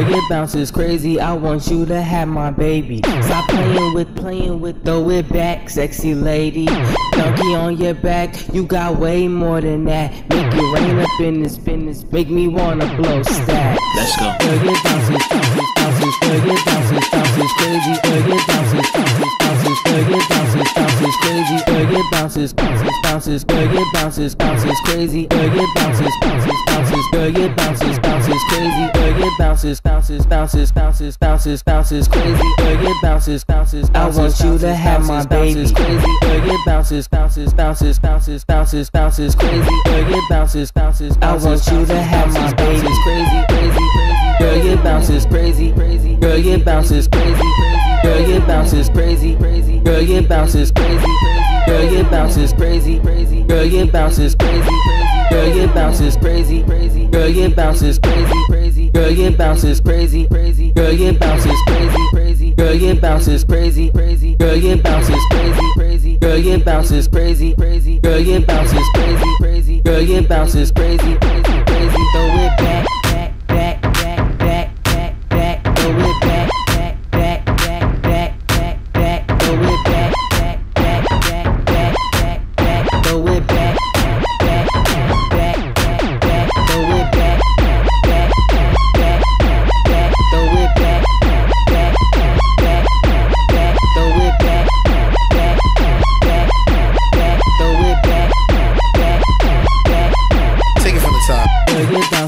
Girl, your bounce is crazy, I want you to have my baby. Stop playing with, throw it back, sexy lady. Donkey on your back, you got way more than that. Make it rain up in this business, make me wanna blow stacks. Let's go. Girl, your bounce is, girl, your bounce is crazy. Girl, your bounce is, girl, your bounce is crazy. Girl, your bounces, girl, your bounces crazy. Girl, your bounces, girl, your bounces crazy. Girl, your bounces crazy. Girl, your bounces, I want you to have my baby. Crazy, girl, your bounces crazy. Girl, your bounces, I want you to have my baby. Crazy, crazy, girl, your bounces crazy. Girl, your bounces crazy. Girl, your bounces crazy. Girl, your bounces crazy. Girl, your bounce is crazy. Girl, your bounce is crazy. Girl, your bounce is crazy. Girl, your bounce is crazy. Girl, your bounce is crazy. Girl, your bounce is crazy. Girl, your bounce is crazy. Girl, your bounce is crazy. Girl, your bounce is crazy. Girl, your bounce is crazy. Girl, your bounce is crazy. Throw it back, back. Throw it back.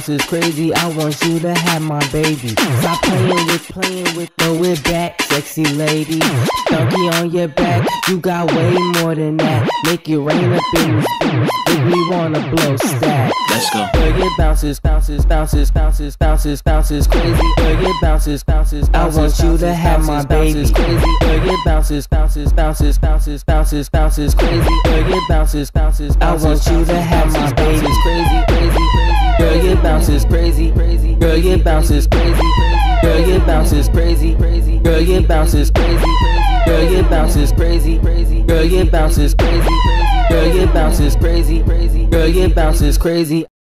Is crazy, I want you to have my baby. Stop playing with, throw it back, sexy lady. Donkey on your back, you got way more than that. Make it rain up in this business, if we wanna blow stack. Let's go. Girl, your bounces crazy. Girl, your bounces, I want you to have my baby. Crazy, girl, your bounces crazy. Girl, your bounces, I want you to have my baby. Crazy. Girl, your bounce is crazy. Girl, your bounce is crazy. Girl, your bounce is crazy. Girl, your bounce is crazy. Girl, your bounce is crazy. Girl, your bounce is crazy. Girl, your bounce is crazy. Girl, your bounce is crazy.